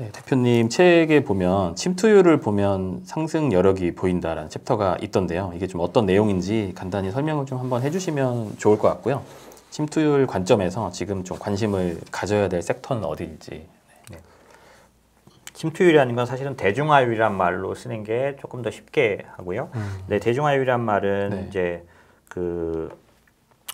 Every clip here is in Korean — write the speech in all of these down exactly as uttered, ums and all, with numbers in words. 네, 대표님 책에 보면 침투율을 보면 상승 여력이 보인다라는 챕터가 있던데요. 이게 좀 어떤 내용인지 간단히 설명을 좀 한번 해주시면 좋을 것 같고요. 침투율 관점에서 지금 좀 관심을 가져야 될 섹터는 어디인지. 네. 침투율이라는 건 사실은 대중화율이란 말로 쓰는 게 조금 더 쉽게 하고요. 음. 네, 대중화율이란 말은 네. 이제 그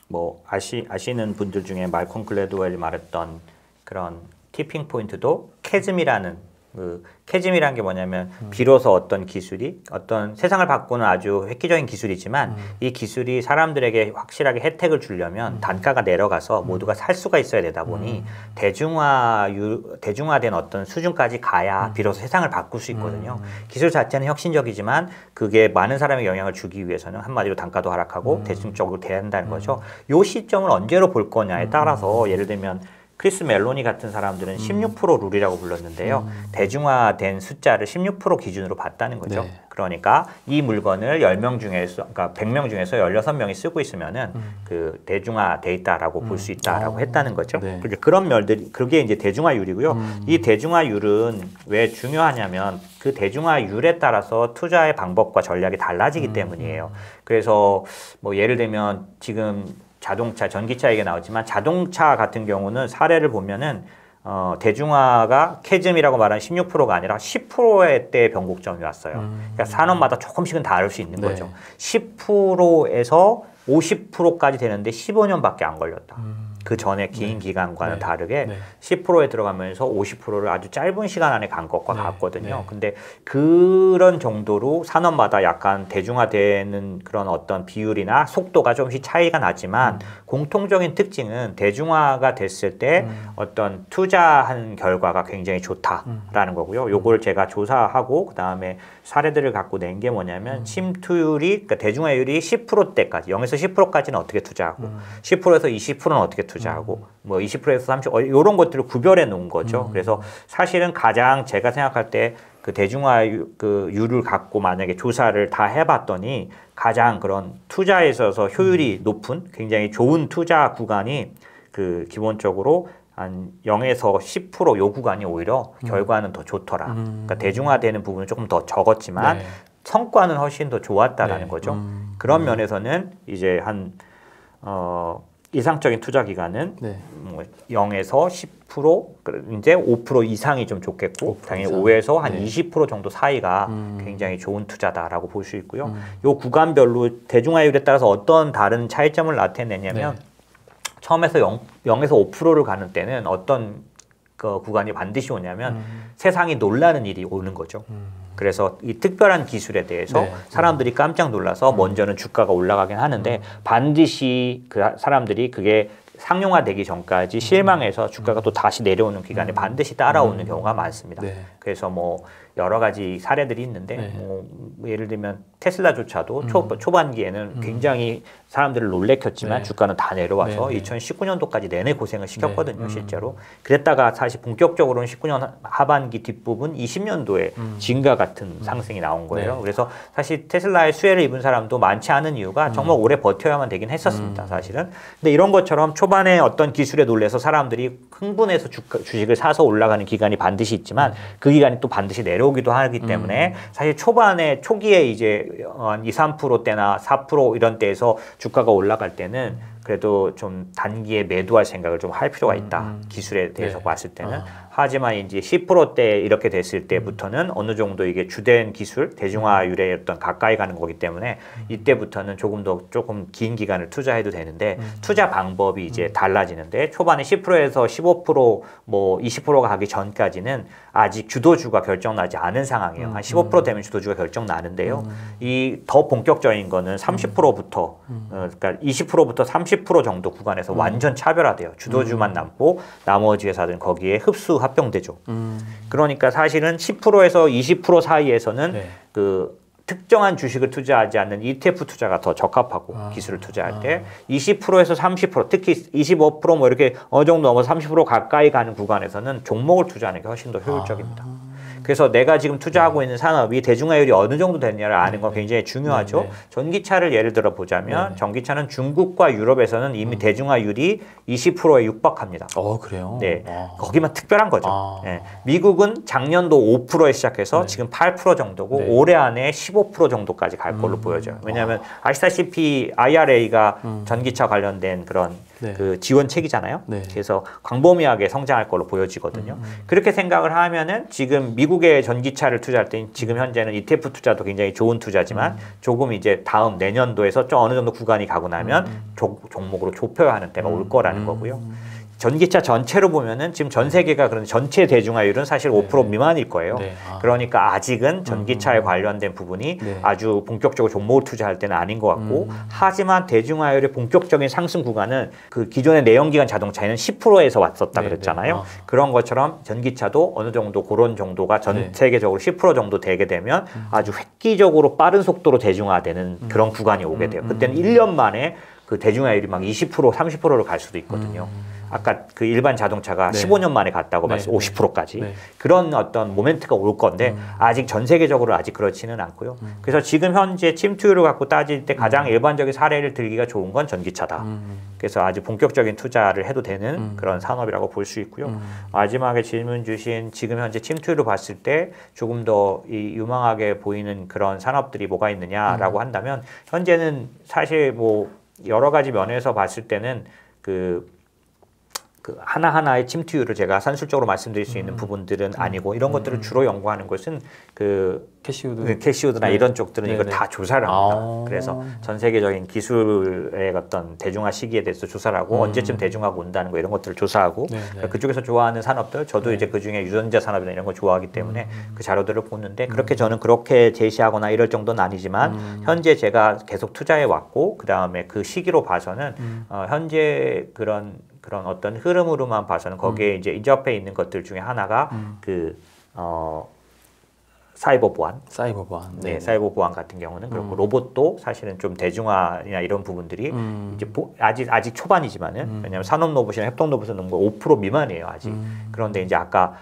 뭐 아시 아시는 분들 중에 말콤 글래드웰이 말했던 그런 티핑 포인트도 캐즘이라는 그 캐즘이라는 게 뭐냐면 비로소 어떤 기술이 어떤 세상을 바꾸는 아주 획기적인 기술이지만 음. 이 기술이 사람들에게 확실하게 혜택을 주려면 음. 단가가 내려가서 모두가 살 수가 있어야 되다 보니 음. 대중화유, 대중화된 어떤 수준까지 가야 비로소 세상을 바꿀 수 있거든요. 음. 기술 자체는 혁신적이지만 그게 많은 사람의 영향을 주기 위해서는 한마디로 단가도 하락하고 음. 대중적으로 돼야 한다는 거죠. 요 시점을 언제로 볼 거냐에 따라서 예를 들면 크리스 멜로니 같은 사람들은 십육 퍼센트 룰이라고 불렀는데요. 음. 대중화된 숫자를 십육 퍼센트 기준으로 봤다는 거죠. 네. 그러니까 이 물건을 열 명 중에서, 그러니까 백 명 중에서 열여섯 명이 쓰고 있으면은 음. 그 대중화돼 있다라고 음. 볼 수 있다라고 오. 했다는 거죠. 네. 그러니까 그런 면들이, 그게 이제 대중화율이고요. 음. 이 대중화율은 왜 중요하냐면 그 대중화율에 따라서 투자의 방법과 전략이 달라지기 음. 때문이에요. 그래서 뭐 예를 들면 지금 자동차, 전기차 얘기가 나오지만 자동차 같은 경우는 사례를 보면은 어, 대중화가 캐즘이라고 말하는 십육 퍼센트가 아니라 십 퍼센트의 때 변곡점이 왔어요. 음. 그러니까 산업마다 조금씩은 다를 수 있는 네. 거죠. 십 퍼센트에서 오십 퍼센트까지 되는데 십오 년밖에 안 걸렸다. 음. 그 전에 긴 네. 기간과는 네. 다르게 네. 십 퍼센트에 들어가면서 오십 퍼센트를 아주 짧은 시간 안에 간 것과 네. 같거든요. 네. 근데 그런 정도로 산업마다 약간 대중화되는 그런 어떤 비율이나 속도가 조금씩 차이가 나지만 음. 공통적인 특징은 대중화가 됐을 때 음. 어떤 투자한 결과가 굉장히 좋다라는 음. 거고요. 요걸 제가 조사하고 그다음에 사례들을 갖고 낸 게 뭐냐면 음. 침투율이, 그러니까 대중화율이 십 퍼센트대까지, 영에서 십 퍼센트까지는 어떻게 투자하고 음. 십 퍼센트에서 이십 퍼센트는 어떻게 투자하고 음. 뭐 이십 퍼센트에서 삼십 퍼센트 이런 것들을 구별해 놓은 거죠. 음. 그래서 사실은 가장 제가 생각할 때 그 대중화율을 갖고 만약에 조사를 다 해봤더니 가장 그런 투자에 있어서 효율이 음. 높은 굉장히 좋은 투자 구간이 그 기본적으로 한 영에서 십 퍼센트 요 구간이 오히려 음. 결과는 더 좋더라. 음. 그러니까 대중화되는 부분은 조금 더 적었지만 네. 성과는 훨씬 더 좋았다라는 네. 거죠. 음. 그런 음. 면에서는 이제 한 어. 이상적인 투자 기간은 네. 뭐 영에서 십 퍼센트, 이제 오 퍼센트 이상이 좀 좋겠고 오 퍼센트 당연히 오에서 한 네. 이십 퍼센트 정도 사이가 음. 굉장히 좋은 투자다라고 볼 수 있고요. 음. 요 구간별로 대중화율에 따라서 어떤 다른 차이점을 나타내냐면 네. 처음에서 영에서 오 퍼센트를 가는 때는 어떤 그 구간이 반드시 오냐면 음. 세상이 놀라는 일이 오는 거죠. 음. 그래서 이 특별한 기술에 대해서 네. 사람들이 깜짝 놀라서 음. 먼저는 주가가 올라가긴 하는데 음. 반드시 그 사람들이 그게 상용화되기 전까지 실망해서 주가가 음. 또 다시 내려오는 기간에 음. 반드시 따라오는 음. 경우가 많습니다. 네. 그래서 뭐 여러 가지 사례들이 있는데 네. 뭐 예를 들면 테슬라조차도 음. 초, 초반기에는 음. 굉장히 사람들을 놀래켰지만 네. 주가는 다 내려와서 네. 이천십구 년도까지 내내 고생을 시켰거든요. 네. 실제로. 음. 그랬다가 사실 본격적으로는 십구 년 하반기 뒷부분 이십 년도에 음. 진과 같은 음. 상승이 나온 거예요. 네. 그래서 사실 테슬라의 수혜를 입은 사람도 많지 않은 이유가 음. 정말 오래 버텨야만 되긴 했었습니다. 음. 사실은. 근데 이런 것처럼 초반에 어떤 기술에 놀래서 사람들이 흥분해서 주가, 주식을 사서 올라가는 기간이 반드시 있지만 음. 그 기간이 또 반드시 내려 오기도 하기 때문에 음. 사실 초반에 초기에 이제 한 이, 삼 퍼센트대나 사 퍼센트 이런 때에서 주가가 올라갈 때는 그래도 좀 단기에 매도할 생각을 좀 할 필요가 있다. 음. 기술에 대해서 네. 봤을 때는. 어. 하지만 이제 십 퍼센트대 이렇게 됐을 때부터는 어느 정도 이게 주된 기술, 대중화율에 어떤 가까이 가는 거기 때문에 이때부터는 조금 더 조금 긴 기간을 투자해도 되는데 음. 투자 방법이 이제 달라지는데 초반에 십 퍼센트에서 십오 퍼센트 뭐 이십 퍼센트가 가기 전까지는 아직 주도주가 결정 나지 않은 상황이에요. 한 십오 퍼센트 되면 주도주가 결정 나는데요. 음. 이 더 본격적인 거는 삼십 퍼센트부터 음. 어, 그러니까 이십 퍼센트부터 삼십 퍼센트 십 퍼센트 정도 구간에서 음. 완전 차별화돼요. 주도주만 음. 남고 나머지 회사들은 거기에 흡수 합병되죠. 음. 그러니까 사실은 십 퍼센트에서 이십 퍼센트 사이에서는 네. 그 특정한 주식을 투자하지 않는 이티에프 투자가 더 적합하고 아. 기술을 투자할 때 아. 이십 퍼센트에서 삼십 퍼센트 특히 이십오 퍼센트 뭐 이렇게 어느 정도 넘어서 삼십 퍼센트 가까이 가는 구간에서는 종목을 투자하는 게 훨씬 더 효율적입니다. 아. 그래서 내가 지금 투자하고 있는 산업이 대중화율이 어느 정도 됐냐를 아는 건 굉장히 중요하죠. 네네. 전기차를 예를 들어 보자면 네네. 전기차는 중국과 유럽에서는 이미 음. 대중화율이 이십 퍼센트에 육박합니다. 어, 그래요? 네. 아. 거기만 특별한 거죠. 아. 네. 미국은 작년도 오 퍼센트에 시작해서 네. 지금 팔 퍼센트 정도고 네. 올해 안에 십오 퍼센트 정도까지 갈 걸로 음. 보여져요. 왜냐하면 아. 아시다시피 아이알에이가 음. 전기차 관련된 그런 네. 그 지원책이잖아요. 네. 그래서 광범위하게 성장할 걸로 보여지거든요. 음. 그렇게 생각을 하면은 지금 미국의 전기차를 투자할 때 지금 현재는 이티에프 투자도 굉장히 좋은 투자지만 음. 조금 이제 다음 내년도에서 좀 어느 정도 구간이 가고 나면 음. 조, 종목으로 좁혀야 하는 때가 음. 올 거라는 음. 거고요. 전기차 전체로 보면은 지금 전 세계가 그런 전체 대중화율은 사실 오 퍼센트 네네. 미만일 거예요. 네. 아. 그러니까 아직은 전기차에 음. 관련된 부분이 네. 아주 본격적으로 종목을 투자할 때는 아닌 것 같고 음. 하지만 대중화율의 본격적인 상승 구간은 그 기존의 내연기관 자동차에는 십 퍼센트에서 왔었다 네네. 그랬잖아요. 아. 그런 것처럼 전기차도 어느 정도 그런 정도가 전 네. 세계적으로 십 퍼센트 정도 되게 되면 음. 아주 획기적으로 빠른 속도로 대중화되는 음. 그런 구간이 오게 돼요. 그때는 음. 일 년 만에 그 대중화율이 막 이십 퍼센트, 삼십 퍼센트로 갈 수도 있거든요. 음. 아까 그 일반 자동차가 네. 십오 년 만에 갔다고 네. 말씀 오십 퍼센트까지 네. 그런 어떤 모멘트가 올 건데 음. 아직 전 세계적으로 아직 그렇지는 않고요. 음. 그래서 지금 현재 침투율을 갖고 따질 때 가장 음. 일반적인 사례를 들기가 좋은 건 전기차다. 음. 그래서 아주 본격적인 투자를 해도 되는 음. 그런 산업이라고 볼 수 있고요. 음. 마지막에 질문 주신 지금 현재 침투율을 봤을 때 조금 더 이 유망하게 보이는 그런 산업들이 뭐가 있느냐라고 음. 한다면 현재는 사실 뭐 여러 가지 면에서 봤을 때는 그, 그 하나하나의 침투율을 제가 산술적으로 말씀드릴 수 있는 음. 부분들은 아니고 이런 음. 것들을 주로 연구하는 것은 그 캐시우드. 캐시우드나 네. 이런 쪽들은 네네. 이걸 다 조사를 합니다. 아 그래서 전 세계적인 기술의 어떤 대중화 시기에 대해서 조사를 하고 음. 언제쯤 대중화가 온다는 거 이런 것들을 조사하고 네네. 그쪽에서 좋아하는 산업들 저도 네. 이제 그중에 유전자 산업이나 이런 걸 좋아하기 때문에 음. 그 자료들을 보는데 그렇게 저는 그렇게 제시하거나 이럴 정도는 아니지만 음. 현재 제가 계속 투자해 왔고 그 다음에 그 시기로 봐서는 음. 어, 현재 그런 그런 어떤 흐름으로만 봐서는 거기에 음. 이제 인접해 있는 것들 중에 하나가 음. 그 어. 사이버 보안, 사이버 보안, 네, 네, 사이버 보안 같은 경우는 그렇고 음. 로봇도 사실은 좀 대중화나 이런 부분들이 음. 이제 보, 아직 아직 초반이지만은 음. 왜냐하면 산업 로봇이나 협동 로봇은 뭐 오 퍼센트 미만이에요 아직. 음. 그런데 이제 아까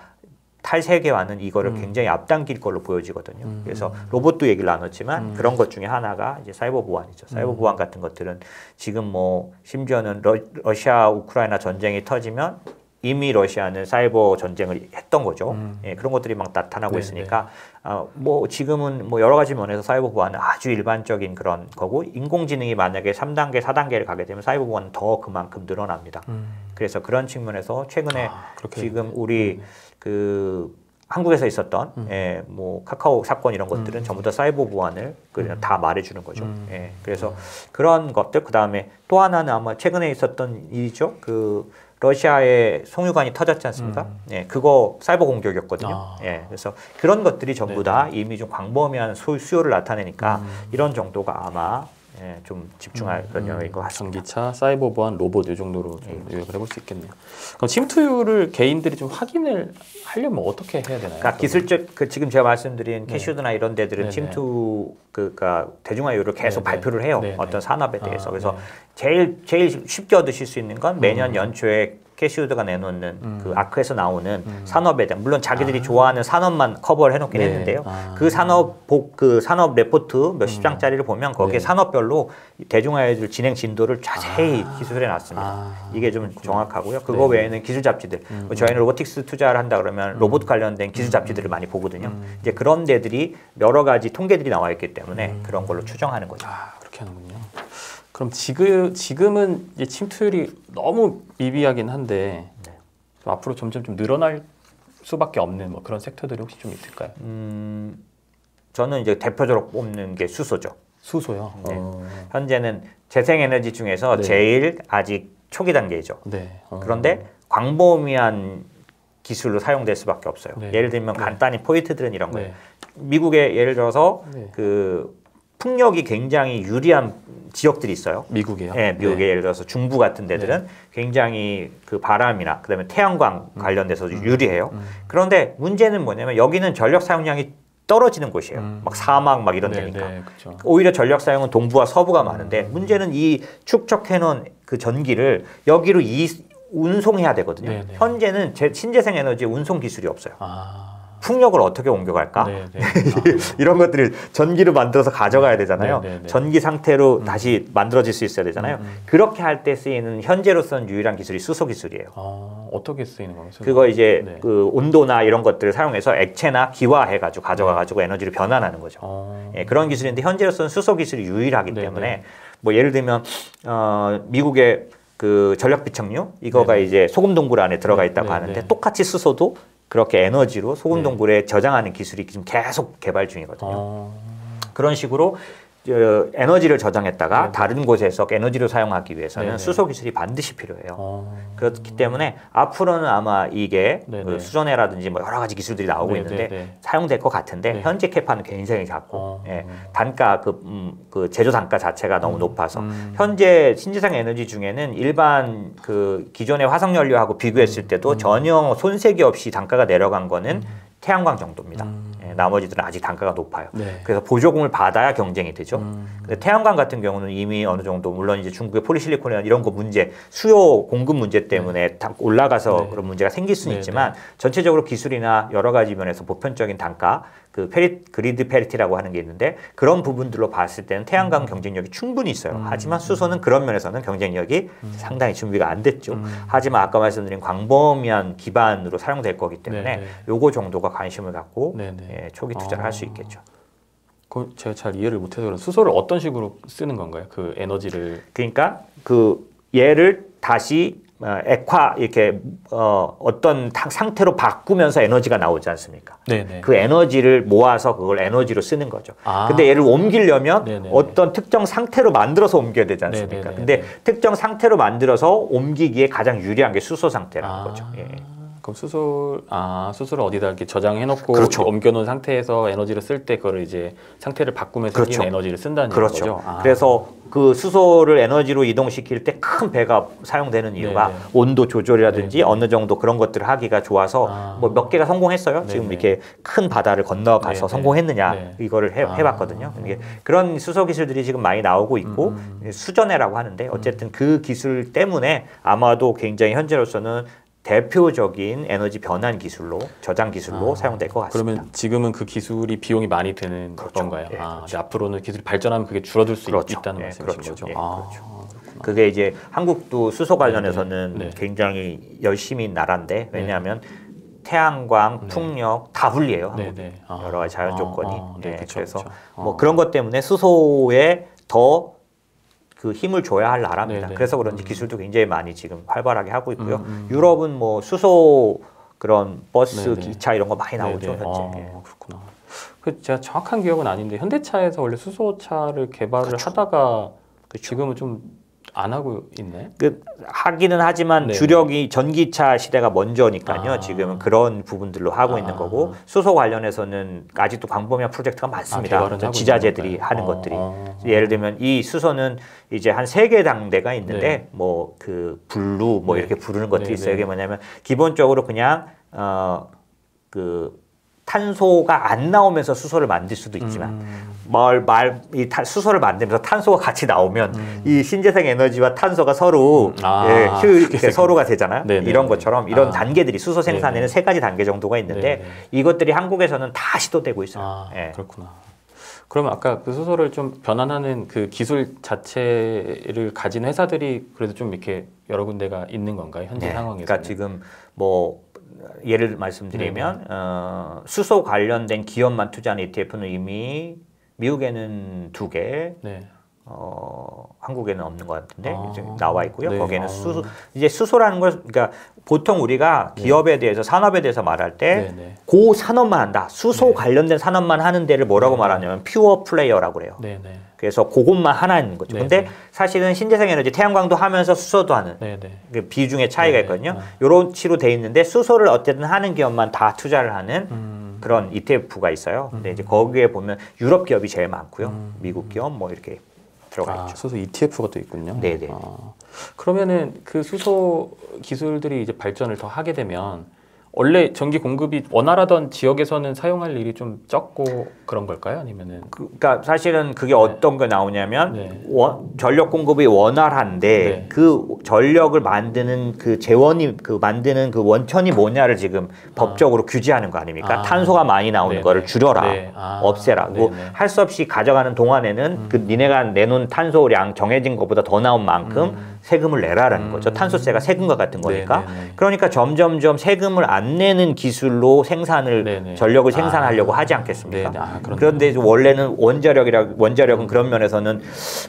탈세계화는 이거를 음. 굉장히 앞당길 걸로 보여지거든요. 음. 그래서 로봇도 얘기를 나눴지만 음. 그런 것 중에 하나가 이제 사이버 보안이죠. 사이버 음. 보안 같은 것들은 지금 뭐 심지어는 러, 러시아 우크라이나 전쟁이 터지면 이미 러시아는 사이버 전쟁을 했던 거죠. 음. 예, 그런 것들이 막 나타나고 네네. 있으니까 어, 뭐 지금은 뭐 여러 가지 면에서 사이버 보안은 아주 일반적인 그런 거고 인공지능이 만약에 삼 단계, 사 단계를 가게 되면 사이버 보안은 더 그만큼 늘어납니다. 음. 그래서 그런 측면에서 최근에 아, 지금 우리 네. 그 한국에서 있었던 음. 예, 뭐 카카오 사건 이런 것들은 음. 전부 다 사이버 보안을 그냥 음. 다 말해주는 거죠. 음. 예, 그래서 음. 그런 것들 그 다음에 또 하나는 아마 최근에 있었던 일이죠. 그 러시아의 송유관이 터졌지 않습니까? 음. 예, 그거 사이버 공격이었거든요. 아. 예, 그래서 그런 것들이 전부 다 네네. 이미 좀 광범위한 수, 수요를 나타내니까 음. 이런 정도가 아마 예, 좀 집중할 그런 음. 영역인 것 같습니다. 전기차, 사이버 보안, 로봇 이 정도로 좀 예. 요약을 해볼 수 있겠네요. 그럼 침투율을 개인들이 좀 확인을 하려면 어떻게 해야 되나요? 그러니까 기술적 그 지금 제가 말씀드린 네. 캐시우드나 이런 데들은 네네. 침투 그니까 대중화율을 계속 네네. 발표를 해요. 네네. 어떤 산업에 대해서. 아, 그래서 네. 제일 제일 쉽게 얻으실 수 있는 건 매년 음. 연초에 캐시우드가 내놓는 음. 그 아크에서 나오는 음. 산업에 대한 물론 자기들이 아. 좋아하는 산업만 커버를 해놓긴 네. 했는데요. 아. 그 산업 복, 그 산업 레포트 몇십 음. 장짜리를 보면 거기에 네. 산업별로 대중화율 진행 진도를 자세히 아. 기술해 놨습니다. 아. 이게 좀 그렇구나. 정확하고요. 그거 네. 외에는 기술 잡지들 음. 저희는 로보틱스 투자를 한다 그러면 음. 로봇 관련된 기술 잡지들을 음. 많이 보거든요. 음. 이제 그런 데들이 여러 가지 통계들이 나와 있기 때문에 음. 그런 걸로 추정하는 거죠. 아, 그렇게 하는군요. 그럼 지금, 지금은 이제 침투율이 너무 미비하긴 한데 네. 좀 앞으로 점점 좀 늘어날 수밖에 없는 뭐 그런 섹터들이 혹시 좀 있을까요? 음, 저는 이제 대표적으로 뽑는 게 수소죠. 수소요? 네. 어. 현재는 재생에너지 중에서 네. 제일 아직 초기 단계이죠. 네. 어. 그런데 광범위한 기술로 사용될 수밖에 없어요. 네. 예를 들면 네. 간단히 포인트들은 이런 거예요. 네. 미국의 예를 들어서 네. 그 풍력이 굉장히 유리한 지역들이 있어요. 미국이요? 네, 미국에 네. 예를 들어서 중부 같은 데들은 네. 굉장히 그 바람이나 그다음에 태양광 음. 관련돼서 음. 유리해요. 음. 그런데 문제는 뭐냐면 여기는 전력 사용량이 떨어지는 곳이에요. 음. 막 사막 막 이런 네, 데니까. 네, 오히려 전력 사용은 동부와 서부가 많은데 음. 문제는 이 축적해놓은 그 전기를 여기로 이 운송해야 되거든요. 네, 네. 현재는 제 신재생에너지 운송 기술이 없어요. 아. 풍력을 어떻게 옮겨갈까? 네, 네. 이런 것들을 전기로 만들어서 가져가야 되잖아요. 네, 네, 네. 전기 상태로 음. 다시 만들어질 수 있어야 되잖아요. 음, 음. 그렇게 할 때 쓰이는 현재로서는 유일한 기술이 수소 기술이에요. 아, 어떻게 쓰이는 거예요? 그거 이제 네. 그 온도나 이런 것들을 사용해서 액체나 기화해가지고 가져가가지고 네. 에너지를 변환하는 거죠. 아. 예, 그런 기술인데 현재로서는 수소 기술이 유일하기 네, 때문에 네. 뭐 예를 들면 어, 미국의 그 전력비청유 이거가 네. 이제 소금 동굴 안에 들어가 있다고 네, 하는데 네. 똑같이 수소도 그렇게 에너지로 소금 동굴에 네. 저장하는 기술이 지금 계속 개발 중이거든요. 아... 그런 식으로 에너지를 저장했다가 네. 다른 곳에서 에너지로 사용하기 위해서는 네. 수소 기술이 반드시 필요해요. 아... 그렇기 때문에 앞으로는 아마 이게 네. 그 수소내라든지 뭐 여러 가지 기술들이 나오고 네. 있는데 네. 사용될 것 같은데 네. 현재 캐파는 굉장히 작고 아... 예. 단가 그, 음, 그 제조 단가 자체가 너무 음... 높아서 음... 현재 신재생 에너지 중에는 일반 그 기존의 화석연료하고 비교했을 때도 음... 전혀 손색이 없이 단가가 내려간 거는 음... 태양광 정도입니다. 음... 예, 나머지들은 아직 단가가 높아요. 네. 그래서 보조금을 받아야 경쟁이 되죠. 음... 근데 태양광 같은 경우는 이미 어느 정도 물론 이제 중국의 폴리실리콘이나 이런 거 문제, 수요 공급 문제 때문에 네. 다 올라가서 네. 그런 문제가 생길 수는 네. 있지만 네. 전체적으로 기술이나 여러 가지 면에서 보편적인 단가, 그 페리, 그리드 페리티라고 하는 게 있는데 그런 부분들로 봤을 때는 태양광 음. 경쟁력이 충분히 있어요. 음. 하지만 수소는 그런 면에서는 경쟁력이 음. 상당히 준비가 안 됐죠. 음. 하지만 아까 말씀드린 광범위한 기반으로 사용될 거기 때문에 네네. 요거 정도가 관심을 갖고 예, 초기 투자를 아. 할 수 있겠죠. 그건 제가 잘 이해를 못해서 그런 수소를 어떤 식으로 쓰는 건가요? 그 에너지를 그러니까 그 얘를 다시 어, 액화 이렇게 어, 어떤 타, 상태로 바꾸면서 에너지가 나오지 않습니까? 네네. 그 에너지를 모아서 그걸 에너지로 쓰는 거죠. 아. 근데 얘를 옮기려면 네네네. 어떤 특정 상태로 만들어서 옮겨야 되지 않습니까? 네네네. 근데 특정 상태로 만들어서 옮기기에 가장 유리한 게 수소 상태라는 아. 거죠. 예. 그럼 수소, 아, 수소를 어디다 이렇게 저장해놓고 그렇죠. 옮겨놓은 상태에서 에너지를 쓸 때 그걸 이제 상태를 바꾸면서 그렇죠. 생긴 에너지를 쓴다는 그렇죠. 거죠. 아. 그래서 그 수소를 에너지로 이동시킬 때 큰 배가 사용되는 이유가 네네. 온도 조절이라든지 네네. 어느 정도 그런 것들을 하기가 좋아서 아. 뭐 몇 개가 성공했어요. 네네. 지금 이렇게 큰 바다를 건너가서 네네. 성공했느냐 네네. 이거를 해, 아. 해봤거든요. 음. 그런 수소 기술들이 지금 많이 나오고 있고 음. 수전해라고 하는데 어쨌든 음. 그 기술 때문에 아마도 굉장히 현재로서는 대표적인 에너지 변환 기술로, 저장 기술로 아, 사용될 것 같습니다. 그러면 지금은 그 기술이 비용이 많이 드는 그렇죠. 건가요? 예, 아, 그렇죠. 앞으로는 기술이 발전하면 그게 줄어들 수 그렇죠. 있다는 예, 말씀이신 그렇죠. 거죠? 예, 아, 그렇죠. 그렇구나. 그게 이제 한국도 수소 관련해서는 네, 네. 굉장히 열심히 나라인데 왜냐하면 네. 태양광, 풍력 네. 다 불리해요. 한국 네, 네. 아, 여러 가지 자연 조건이. 아, 아, 네, 네, 그렇죠, 그래서 그렇죠. 뭐 아, 그런 것 때문에 수소에 더 그 힘을 줘야 할 나라입니다. 네네. 그래서 그런지 기술도 굉장히 많이 지금 활발하게 하고 있고요. 음음. 유럽은 뭐 수소 그런 버스, 네네. 기차 이런 거 많이 나오죠. 현재. 아, 예. 그렇구나. 그 제가 정확한 기억은 아닌데 현대차에서 원래 수소차를 개발을 그쵸. 하다가 그쵸. 지금은 좀 안 하고 있네. 그 하기는 하지만 네네. 주력이 전기차 시대가 먼저니까요. 아. 지금은 그런 부분들로 하고 아. 있는 거고 수소 관련해서는 아직도 광범위한 프로젝트가 많습니다. 아, 지자체들이 하는 아. 것들이 아. 예를 들면 이 수소는 이제 한 세 개 당대가 있는데 네. 뭐 그 블루 뭐 네. 이렇게 부르는 것들이 네네. 있어요. 이게 뭐냐면 기본적으로 그냥 어 그 탄소가 안 나오면서 수소를 만들 수도 있지만 음. 뭘 말 이 수소를 만들면서 탄소가 같이 나오면 음. 이 신재생 에너지와 탄소가 서로 아, 예, 휴, 예, 서로가 되잖아요. 네네. 이런 것처럼 이런 아. 단계들이 수소 생산에는 네네. 세 가지 단계 정도가 있는데 네네. 이것들이 한국에서는 다 시도되고 있어요. 아, 예. 그렇구나. 그러면 아까 그 수소를 좀 변환하는 그 기술 자체를 가진 회사들이 그래도 좀 이렇게 여러 군데가 있는 건가요? 현재 네. 상황에서? 그러니까 지금 뭐 예를 말씀드리면 네. 어, 수소 관련된 기업만 투자하는 이티에프는 이미 미국에는 두 개, 네. 어, 한국에는 없는 것 같은데 아, 이제 나와 있고요. 네. 거기에는 수소, 이제 수소라는 걸 그러니까 보통 우리가 기업에 네. 대해서 산업에 대해서 말할 때 그 산업만 한다, 수소 네. 관련된 산업만 하는 데를 뭐라고 네. 말하냐면 퓨어 플레이어라고 그래요. 네. 네. 그래서 그것만 하나 있는 거죠. 네네. 근데 사실은 신재생 에너지 태양광도 하면서 수소도 하는 그 비중의 차이가 네네. 있거든요. 요런 식으로 돼 있는데 수소를 어쨌든 하는 기업만 다 투자를 하는 음. 그런 이티에프가 있어요. 근데 음. 이제 거기에 보면 유럽 기업이 제일 많고요. 음. 미국 기업 뭐 이렇게 들어가 아, 있죠. 수소 이티에프가 또 있군요. 네네. 아, 그러면은 그 수소 기술들이 이제 발전을 더 하게 되면 원래 전기 공급이 원활하던 지역에서는 사용할 일이 좀 적고 그런 걸까요? 아니면은 그, 그러니까 사실은 그게 네. 어떤 게 나오냐면 네. 원, 전력 공급이 원활한데 네. 그 전력을 만드는 그 재원이 그 만드는 그 원천이 뭐냐를 지금 아. 법적으로 규제하는 거 아닙니까? 아. 탄소가 많이 나오는 네네. 거를 줄여라, 네. 아. 없애라고 할 수 없이 가져가는 동안에는 음. 그 니네가 내놓은 탄소량 정해진 것보다 더 나온 만큼 음. 세금을 내라라는 음. 거죠. 탄소세가 세금과 같은 거니까. 네네네. 그러니까 점점점 세금을 안 안 내는 기술로 생산을 네네. 전력을 생산하려고 아, 하지 않겠습니까? 아, 그런데 원래는 원자력이라 원자력은 그런 면에서는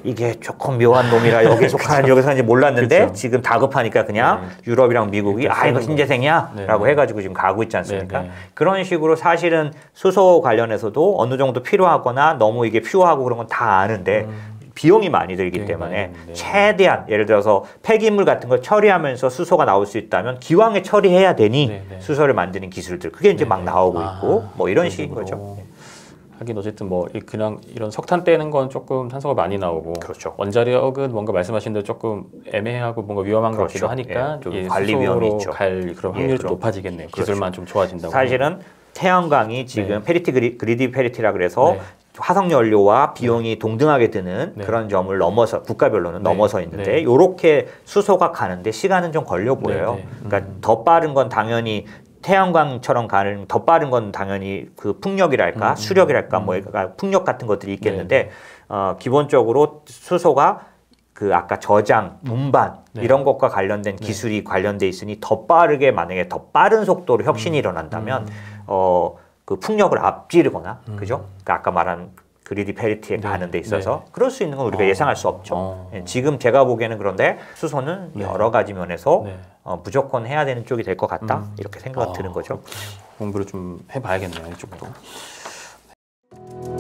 이게 조금 묘한 놈이라 여기에 속하는 여기서 이제 몰랐는데 그쵸. 지금 다급하니까 그냥 네. 유럽이랑 미국이 아 이거 신재생이야라고 해가지고 지금 가고 있지 않습니까? 네네. 그런 식으로 사실은 수소 관련해서도 어느 정도 필요하거나 너무 이게 퓨어하고 그런 건 다 아는데. 음. 비용이 많이 들기 네, 때문에 네. 최대한 예를 들어서 폐기물 같은 걸 처리하면서 수소가 나올 수 있다면 기왕에 처리해야 되니 네, 네. 수소를 만드는 기술들 그게 이제 네, 막 나오고 네. 있고 아, 뭐 이런 식인 거죠. 네. 하긴 어쨌든 뭐 그냥 이런 석탄 떼는 건 조금 탄소가 많이 나오고 그렇죠. 원자력은 뭔가 말씀하신 대로 조금 애매하고 뭔가 위험한 것 그렇죠. 같기도 하니까 예, 좀 예, 관리 위험이 있죠. 갈 그런 확률이 예, 좀 높아지겠네요. 그렇죠. 기술만 좀 좋아진다고. 사실은 태양광이 지금 네. 페리티 그리, 그리디 페리티라 그래서 네. 화석연료와 비용이 네. 동등하게 드는 네. 그런 점을 넘어서 국가별로는 네. 넘어서 있는데 네. 요렇게 수소가 가는데 시간은 좀 걸려 보여요. 네. 네. 음. 그러니까 더 빠른 건 당연히 태양광처럼 가는 더 빠른 건 당연히 그 풍력이랄까 음. 수력이랄까 음. 뭐 풍력 같은 것들이 있겠는데 네. 어, 기본적으로 수소가 그 아까 저장, 운반 네. 이런 것과 관련된 네. 기술이 관련돼 있으니 더 빠르게 만약에 더 빠른 속도로 혁신이 음. 일어난다면 음. 어. 그 풍력을 앞지르거나 음. 그죠? 그러니까 아까 말한 그리디 페리티에 네. 가는 데 있어서 네. 그럴 수 있는 건 우리가 어. 예상할 수 없죠. 어. 예, 지금 제가 보기에는 그런데 수소는 네. 여러 가지 면에서 네. 어, 무조건 해야 되는 쪽이 될 것 같다 음. 이렇게 생각이 어. 드는 거죠. 공부를 좀 해봐야겠네요, 이쪽도. 네.